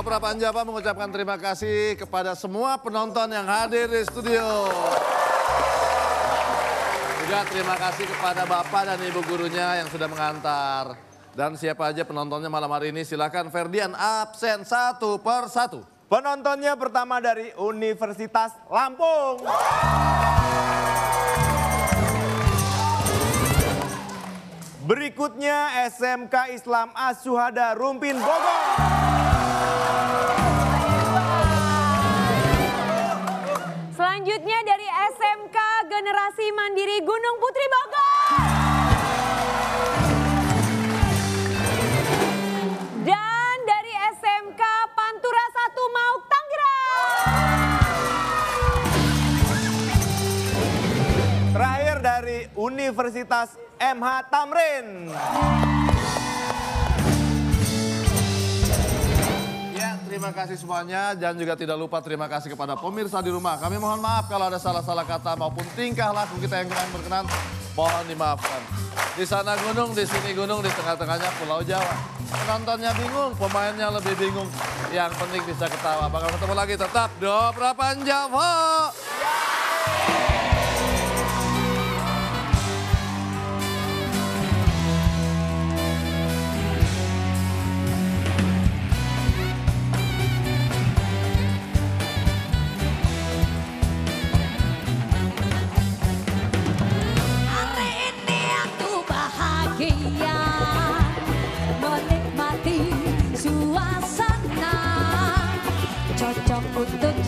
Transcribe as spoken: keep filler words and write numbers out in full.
Opera Van Java mengucapkan terima kasih kepada semua penonton yang hadir di studio. Juga terima kasih kepada Bapak dan Ibu gurunya yang sudah mengantar. Dan siapa aja penontonnya malam hari ini, silakan Ferdian absen satu per satu. Penontonnya pertama dari Universitas Lampung. Berikutnya S M K Islam Asyuhada Rumpin Bogor. Selanjutnya dari S M K Generasi Mandiri Gunung Putri Bogor. Dan dari S M K Pantura Satu Mauk Tangerang. Terakhir dari Universitas M H Thamrin. Ya, terima kasih semuanya dan juga tidak lupa terima kasih kepada pemirsa di rumah. Kami mohon maaf kalau ada salah-salah kata maupun tingkah laku kita yang kurang berkenan, mohon dimaafkan. Di sana gunung, di sini gunung, di tengah-tengahnya Pulau Jawa. Penontonnya bingung, pemainnya lebih bingung. Yang penting bisa ketawa. Bakal ketemu lagi tetap di Opera Van Java. Menikmati suasana cocok untuk